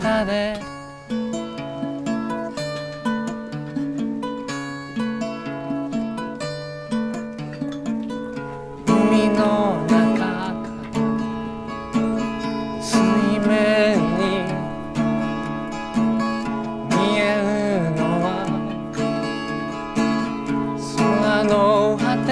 下で海の中から水面に見えるのは空の果て。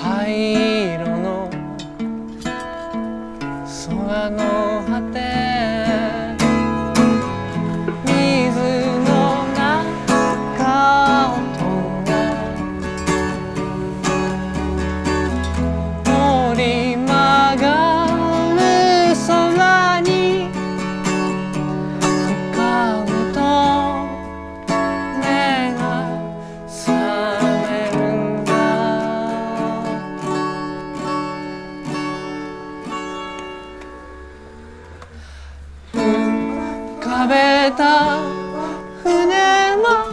灰色の空の果て、水の中を飛んだ折り曲がる空に向かうと目が覚める。浮かべた船の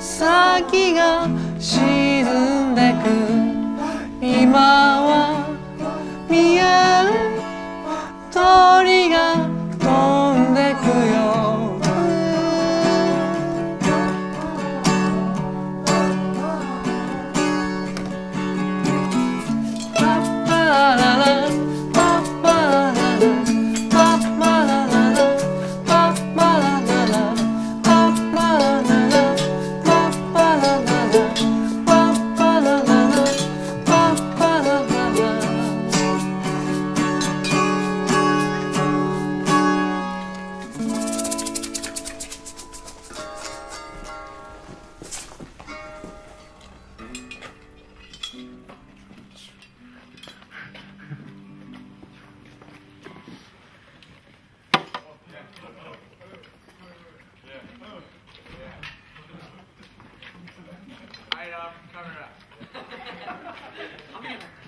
先が沈んでく。今は見える鳥が飛んでくよ。パッパラララパッパラララCome here.